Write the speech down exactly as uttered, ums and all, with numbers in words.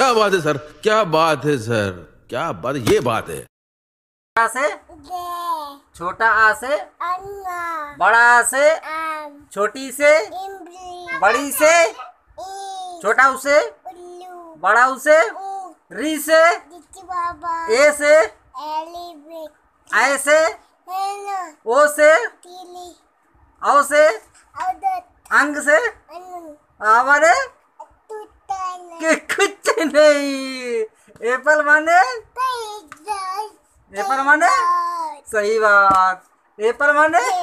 क्या बात है सर, क्या बात है सर, क्या बात, ये बात है। आ से छोटा आ से बड़ा आ से छोटी से बड़ी से छोटा उसे बड़ा उसे री से ए से ऐ से ओ से औ से अंग से आवारे के कुछ नहीं। एप्पल माने एप्पल माने सही बात। एप्पल माने